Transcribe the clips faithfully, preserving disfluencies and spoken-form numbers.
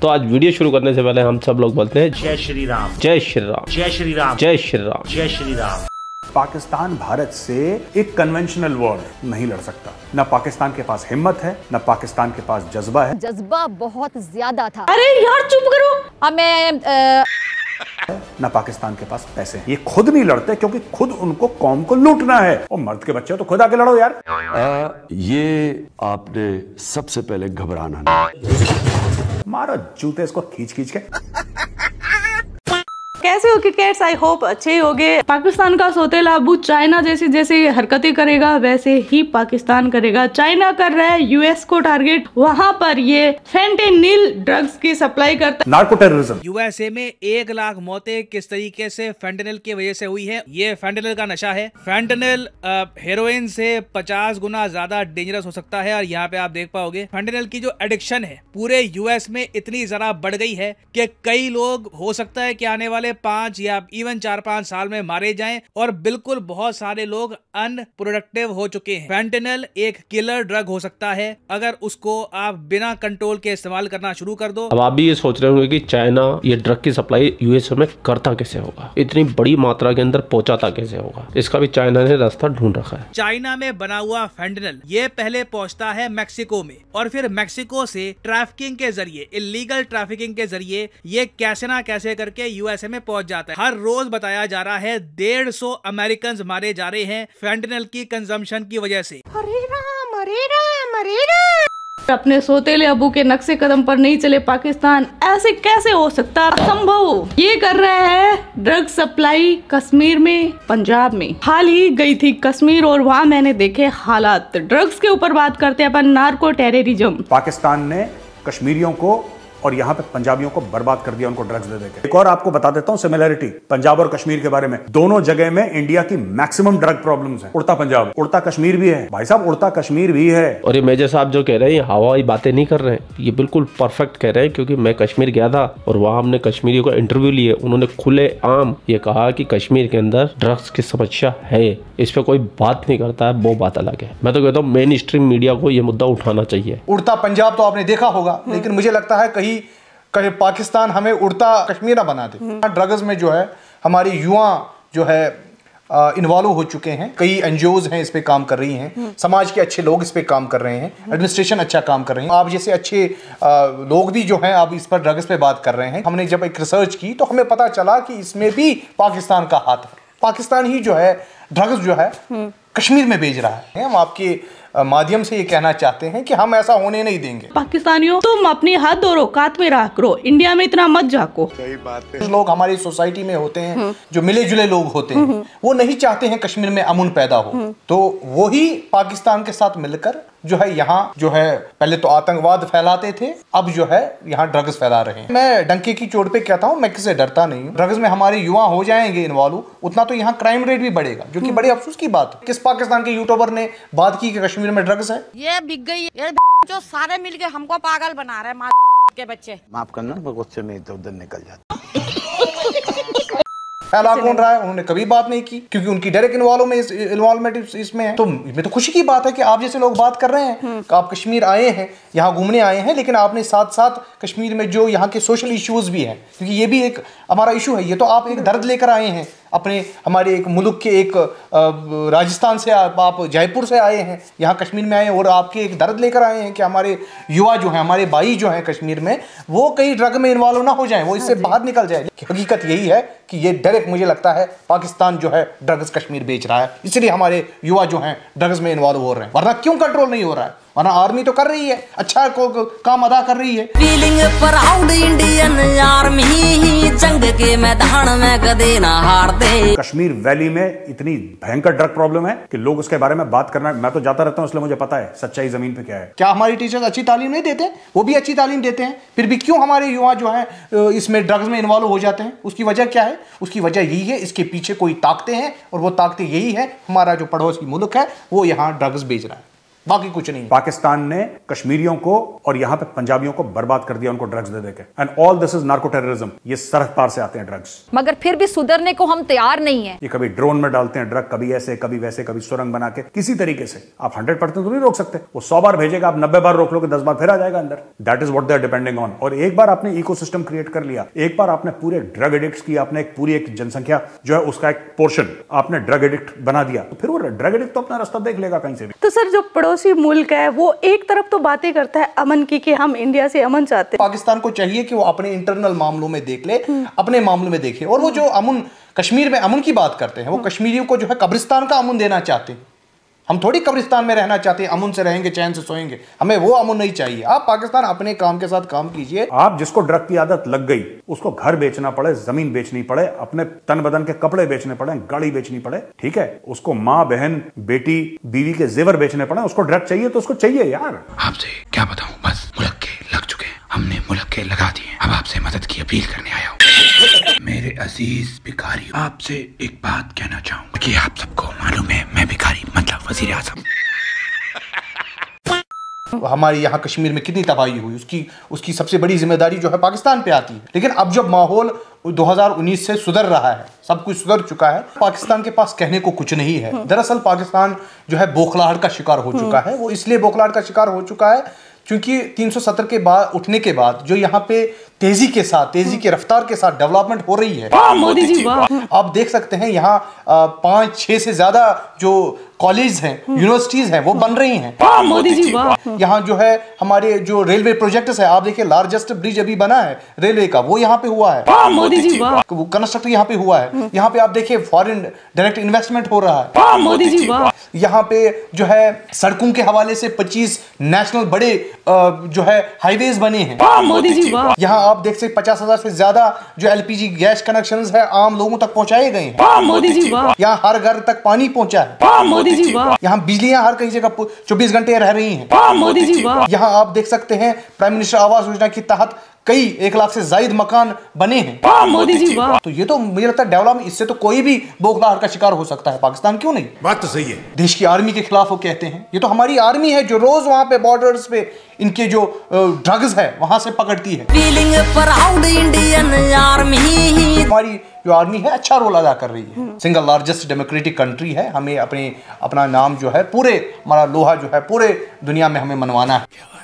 तो आज वीडियो शुरू करने से पहले हम सब लोग बोलते हैं जय श्री राम, जय श्री राम, जय श्री राम, जय श्री राम, जय श्री राम। पाकिस्तान भारत से एक कन्वेंशनल वॉर नहीं लड़ सकता। ना पाकिस्तान के पास हिम्मत है, ना पाकिस्तान के पास जज्बा है। जज्बा बहुत ज्यादा था। अरे यार चुप करो। हमें ना पाकिस्तान के पास पैसे। ये खुद नहीं लड़ते क्योंकि खुद उनको कौम को लूटना है। और मर्द के बच्चे तो खुद आके लड़ो यार। आ, ये आपने सबसे पहले घबराना नहीं। मारो जूते इसको खींच खींच के। कैसे हो क्रिकेट्स, आई होप अच्छे होंगे। पाकिस्तान का सौतेला अबू चाइना जैसी जैसी हरकतें करेगा वैसे ही पाकिस्तान करेगा। चाइना कर रहा है यूएस को टारगेट, वहाँ पर ये फेंटेनिल ड्रग्स की सप्लाई करता है। Narco terrorism. यूएसए में एक लाख मौतें किस तरीके से फेंटेनिल की वजह से हुई है। ये फेंटेनिल का नशा है। फेंटेनिल हेरोइन से पचास गुना ज्यादा डेंजरस हो सकता है। और यहाँ पे आप देख पाओगे फेंटेनिल की जो एडिक्शन है पूरे यूएस में इतनी जरा बढ़ गई है की कई लोग हो सकता है की आने वाले पांच या इवन चार पांच साल में मारे जाएं और बिल्कुल बहुत सारे लोग अनप्रोडक्टिव हो चुके हैं। फेंटेनिल एक किलर ड्रग हो सकता है अगर उसको आप बिना कंट्रोल के इस्तेमाल करना शुरू कर दो। अब आप भी ये सोच रहे होंगे कि चाइना ये ड्रग की सप्लाई यूएसए में करता कैसे होगा, इतनी बड़ी मात्रा के अंदर पहुंचाता कैसे होगा। इसका भी चाइना ने रास्ता ढूंढ रखा है। चाइना में बना हुआ फेंटेनिल ये पहले पहुंचता है मैक्सिको में और फिर मैक्सिको से ट्रैफिकिंग के जरिए, इलीगल ट्रैफिकिंग के जरिए ये कैसे ना कैसे करके यूएसए में पहुंच जाता है। हर रोज बताया जा रहा है डेढ़ सौ अमेरिकन मारे जा रहे हैं फेंटेनिल की कंजम्पशन की वजह से। अरे राम, अरे राम, अरे राम। अपने सौतेले अबू के नक्शे कदम पर नहीं चले पाकिस्तान, ऐसे कैसे हो सकता, असंभव। ये कर रहा है ड्रग सप्लाई कश्मीर में, पंजाब में। हाल ही गई थी कश्मीर और वहाँ मैंने देखे हालात। ड्रग्स के ऊपर बात करते हैं अपन, नार्को टेररिज्म। पाकिस्तान ने कश्मीरियों को और यहाँ पे पंजाबियों को बर्बाद कर दिया उनको ड्रग्स दे देके। एक और आपको बता देता हूँ सिमिलरिटी पंजाब और कश्मीर के बारे में। दोनों जगह में इंडिया की मैक्सिमम ड्रग प्रॉब्लम्स हैं। उड़ता पंजाब, उड़ता कश्मीर भी है भाई साहब, उड़ता कश्मीर भी है। और ये मेजर साहब जो कह रहे हैं हवाई बातें नहीं कर रहे हैं, ये बिल्कुल परफेक्ट कह रहे हैं क्योंकि मैं कश्मीर गया था और वहाँ हमने कश्मीरियों का इंटरव्यू लिए। उन्होंने खुले आम ये कहा कि कश्मीर के अंदर ड्रग्स की समस्या है, इस पर कोई बात नहीं करता है, वो बात अलग है। मैं तो कहता हूँ मेन स्ट्रीम मीडिया को ये मुद्दा उठाना चाहिए। उड़ता पंजाब तो आपने देखा होगा, लेकिन मुझे लगता है कहीं कहीं पाकिस्तान हमें उड़ता कश्मीर ना बना दे। ड्रग्स में जो है हमारे युवा जो है इन्वॉल्व हो चुके हैं। कई एनजीओज हैं इस पे काम कर रही हैं, समाज के अच्छे लोग इस पे काम कर रहे हैं, एडमिनिस्ट्रेशन अच्छा काम कर रहे हैं। आप जैसे अच्छे आ, लोग भी जो हैं आप इस पर ड्रग्स पे बात कर रहे हैं। हमने जब एक रिसर्च की तो हमें पता चला कि इसमें भी पाकिस्तान का हाथ है। पाकिस्तान ही जो है ड्रग्स जो है कश्मीर में भेज रहा है। हम आपके माध्यम से ये कहना चाहते हैं कि हम ऐसा होने नहीं देंगे। पाकिस्तानियों तुम अपने हाथ धो रो, कात में राख रो, इंडिया में इतना मत झाको। सही बात है। लोग हमारी सोसाइटी में होते हैं जो मिले जुले लोग होते हैं, वो नहीं चाहते हैं कश्मीर में अमन पैदा हो, तो वो ही पाकिस्तान के साथ मिलकर जो है यहाँ जो है पहले तो आतंकवाद फैलाते थे, अब जो है यहाँ ड्रग्स फैला रहे हैं। मैं डंके की चोट पे कहता हूँ, मैं किसी से डरता नहीं हूँ। ड्रग्स में हमारे युवा हो जाएंगे इन्वॉल्व, उतना तो यहाँ क्राइम रेट भी बढ़ेगा, जो कि बड़े अफसोस की बात है। किस पाकिस्तान के यूट्यूबर ने बात की कि कश्मीर में ड्रग्स है? ये बिक गई ये जो सारे मिल के हमको पागल बना रहे हैं के बच्चे। माफ करना गुस्से में इधर उधर निकल जाता। फैला कौन रहा है? उन्होंने कभी बात नहीं की क्योंकि उनकी डायरेक्ट इन्वॉल्वमेंट इस, इसमें है। तो मैं तो खुशी की बात है कि आप जैसे लोग बात कर रहे हैं, आप कश्मीर आए हैं, यहाँ घूमने आए हैं, लेकिन आपने साथ साथ कश्मीर में जो यहाँ के सोशल इश्यूज भी हैं, क्योंकि ये भी एक हमारा इशू है। ये तो आप एक दर्द लेकर आए हैं अपने हमारे एक मुल्क के, एक राजस्थान से आप, आप जयपुर से आए हैं, यहाँ कश्मीर में आए हैं और आपके एक दर्द लेकर आए हैं कि हमारे युवा जो हैं, हमारे भाई जो हैं कश्मीर में, वो कहीं ड्रग में इन्वॉल्व ना हो जाए, वो इससे बाहर निकल जाए। हकीकत यही है कि ये डायरेक्ट मुझे लगता है पाकिस्तान जो है ड्रग्स कश्मीर बेच रहा है, इसलिए हमारे युवा जो हैं ड्रग्स में इन्वॉल्व हो रहे हैं। वरना क्यों कंट्रोल नहीं हो रहा है? वरना आर्मी तो कर रही है, अच्छा को, को, काम अदा कर रही है। फीलिंग प्राउड इंडियन आर्मी ही जंग के मैदान में कदे ना हार दे। कश्मीर वैली में इतनी भयंकर ड्रग प्रॉब्लम है कि लोग उसके बारे में बात करना, मैं तो जाता रहता हूँ इसलिए मुझे पता है सच्चाई जमीन पे क्या है। क्या हमारे टीचर्स अच्छी तालीम नहीं देते? वो भी अच्छी तालीम देते हैं, फिर भी क्यों हमारे युवा जो है इसमें ड्रग्स में इन्वॉल्व हो जाते हैं? उसकी वजह क्या है? उसकी वजह यही है, इसके पीछे कोई ताकतें हैं और वो ताकतें यही है हमारा जो पड़ोसी मुल्क है वो यहाँ ड्रग्स बेच रहा है। बाकी कुछ नहीं। पाकिस्तान ने कश्मीरियों को और यहाँ पे पंजाबियों को बर्बाद कर दिया, उनको ड्रग्स दे देके। And all this is narco terrorism. ये सरहद पार से आते हैं ड्रग्स। मगर फिर भी सुधरने को हम तैयार नहीं है। ये कभी ड्रोन में डालते हैं ड्रग, कभी ऐसे कभी वैसे, कभी सुरंग बना के किसी तरीके से। आप हंड्रेड परसेंट तो नहीं रोक सकते, वो सौ बार भेजेगा, आप नब्बे बार रोक लोगे, दस बार फिर आ जाएगा अंदर। That is what they are depending on. और एक बार आपने इको सिस्टम क्रिएट कर लिया, एक बार आपने पूरे ड्रग एडिक्ट की, आपने एक पूरी एक जनसंख्या जो है उसका एक पोर्शन आपने ड्रग एडिक्ट बना दिया, तो फिर वो ड्रग एडिक्ट तो अपना रास्ता देख लेगा कहीं से भी। तो सर जो पड़ोसी मुल्क है वो एक तरफ तो बातें करता है अमन की कि हम इंडिया से अमन चाहते हैं, पाकिस्तान को चाहिए कि वो अपने इंटरनल मामलों में देख ले, अपने मामलों में देखे। और वो जो अमन कश्मीर में अमन की बात करते हैं, वो कश्मीरियों को जो है कब्रिस्तान का अमन देना चाहते हैं। हम थोड़ी कब्रिस्तान में रहना चाहते हैं, अमन से रहेंगे, चैन से सोएंगे, हमें वो अमन नहीं चाहिए। आप पाकिस्तान अपने काम के साथ काम कीजिए। आप जिसको ड्रग की आदत लग गई, उसको घर बेचना पड़े, जमीन बेचनी पड़े, अपने तन बदन के कपड़े बेचने पड़े, गाड़ी बेचनी पड़े, ठीक है, उसको माँ बहन बेटी बीवी के जेवर बेचने पड़े, उसको ड्रग चाहिए तो उसको चाहिए। यार आपसे क्या बताऊँ, बस मुल्क के लग चुके हैं, हमने मुल्क के लगा दिए। अब आपसे मदद की अपील करने आया हूँ। मेरे अजीज भिखारी, आपसे एक बात कहना चाहूँगा कि आप सबको मालूम है मैं भिखारी मतलब वजीर आज़म। हमारे यहाँ कश्मीर में कितनी तबाही हुई, उसकी उसकी सबसे बड़ी जिम्मेदारी जो है पाकिस्तान पे आती है। लेकिन अब जब माहौल दो हज़ार उन्नीस से सुधर रहा है, सब कुछ सुधर चुका है, पाकिस्तान के पास कहने को कुछ नहीं है। दरअसल पाकिस्तान जो है बौखलाहट का शिकार हो चुका है। वो इसलिए बौखलाहट का शिकार हो चुका है क्योंकि तीन सौ सत्तर के बाद उठने के बाद जो यहाँ पे तेजी के साथ तेजी के रफ्तार के साथ डेवलपमेंट हो रही है। वाह मोदी जी वाह। आप देख सकते हैं यहाँ पाँच छः से ज्यादा जो कॉलेज हैं, यूनिवर्सिटीज हैं, वो बन रही हैं। वाह मोदी जी वाह। यहाँ जो है हमारे जो रेलवे प्रोजेक्ट्स है, आप देखिए लार्जेस्ट ब्रिज अभी बना है रेलवे का, वो यहाँ पे हुआ है। वाह मोदी जी वाह। कंस्ट्रक्ट यहाँ पे हुआ है। यहाँ पे आप देखिए फॉरेन डायरेक्ट इन्वेस्टमेंट हो रहा है। वाह मोदी जी वाह। यहाँ पे जो है सड़कों के हवाले से पच्चीस नेशनल बड़े जो है हाईवेज बने हैं। वाह मोदी जी वाह। यहाँ आप देख सकते पचास हजार से ज्यादा जो एलपीजी गैस कनेक्शंस है आम लोगों तक पहुंचाए गए हैं। वाह मोदी जी वाह। यहाँ हर घर तक पानी पहुंचा है। वाह मोदी जी वाह। यहाँ बिजलियां हर कहीं जगह चौबीस घंटे रह रही हैं। वाह मोदी जी वाह। यहाँ आप देख सकते हैं प्राइम मिनिस्टर आवास योजना के तहत कई एक लाख से ज्यादा मकान बने हैं। वाह मोदी जी वाह। तो ये तो मुझे लगता है डेवलपमेंट, इससे तो कोई भी बौखलाहट का शिकार हो सकता है, पाकिस्तान क्यों नहीं। बात तो सही है। देश की आर्मी के खिलाफ वो कहते हैं, ये तो हमारी आर्मी है जो रोज वहाँ पे बॉर्डर्स पे इनके जो ड्रग्स है वहां से पकड़ती है। हमारी जो आर्मी है अच्छा रोल अदा कर रही है। सिंगल लार्जेस्ट डेमोक्रेटिक कंट्री है, हमें अपने अपना नाम जो है पूरे हमारा लोहा जो है पूरे दुनिया में हमें मनवाना है।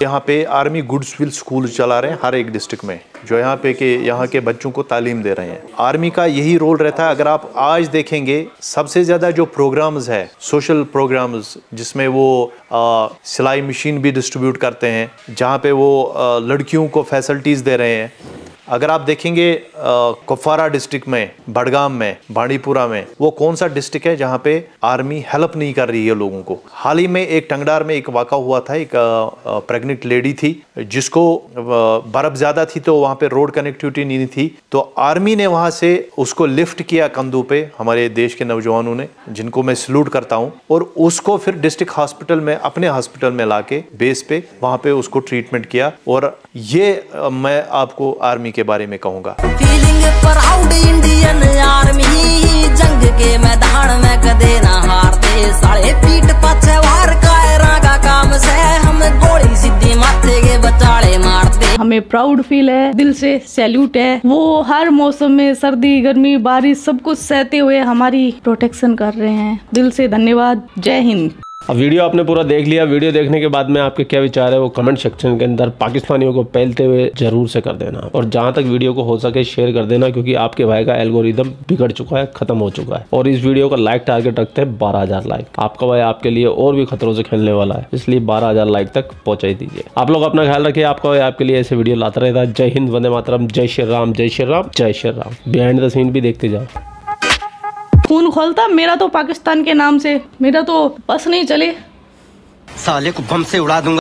यहाँ पे आर्मी गुड्सविल स्कूल चला रहे हैं हर एक डिस्ट्रिक्ट में, जो यहाँ पे के यहाँ के बच्चों को तालीम दे रहे हैं। आर्मी का यही रोल रहता है। अगर आप आज देखेंगे सबसे ज़्यादा जो प्रोग्राम्स है, सोशल प्रोग्राम्स, जिसमें वो आ, सिलाई मशीन भी डिस्ट्रीब्यूट करते हैं, जहाँ पे वो आ, लड़कियों को फैसिलिटीज़ दे रहे हैं। अगर आप देखेंगे कुपवारा डिस्ट्रिक्ट में, बड़गाम में, बांडीपुरा में, वो कौन सा डिस्ट्रिक्ट है जहाँ पे आर्मी हेल्प नहीं कर रही है लोगों को। हाल ही में एक टंगडार में एक वाक़ा हुआ था, एक प्रेग्नेंट लेडी थी जिसको बर्फ ज़्यादा थी तो वहाँ पे रोड कनेक्टिविटी नहीं थी, तो आर्मी ने वहाँ से उसको लिफ्ट किया कंधों पर हमारे देश के नौजवानों ने, जिनको मैं सल्यूट करता हूँ, और उसको फिर डिस्ट्रिक्ट हॉस्पिटल में अपने हॉस्पिटल में ला के बेस पे वहाँ पर उसको ट्रीटमेंट किया। और ये मैं आपको आर्मी के बारे में कहूंगा। फीलिंग प्राउड इंडियन आर्मी, जंग के मैदान में कदे ना हारते, साले पीठ पाछे वार कायरा का काम से, हम गोली सीधी माथे के बचाले मारते। हमें प्राउड फील है, दिल से सैल्यूट है। वो हर मौसम में सर्दी गर्मी बारिश सब कुछ सहते हुए हमारी प्रोटेक्शन कर रहे हैं। दिल से धन्यवाद। जय हिंद। अब वीडियो आपने पूरा देख लिया। वीडियो देखने के बाद में आपके क्या विचार है वो कमेंट सेक्शन के अंदर पाकिस्तानियों को पहलते हुए जरूर से कर देना, और जहाँ तक वीडियो को हो सके शेयर कर देना, क्योंकि आपके भाई का एल्गोरिदम बिगड़ चुका है, खत्म हो चुका है। और इस वीडियो का लाइक टारगेट रखते हैं बारह हज़ार लाइक। आपका भाई आपके लिए और भी खतरों से खेलने वाला है, इसलिए बारह हज़ार लाइक तक पहुँचा दीजिए। आप लोग अपना ख्याल रखिए। आपका भाई आपके लिए ऐसे वीडियो लाता रहता है। जय हिंद, वंदे मातरम, जय श्री राम, जय श्री राम, जय Shri Ram. Behind the scene भी देखते जाओ। खून खोलता मेरा तो पाकिस्तान के नाम से, मेरा तो बस नहीं चले, साले को बम से उड़ा दूंगा।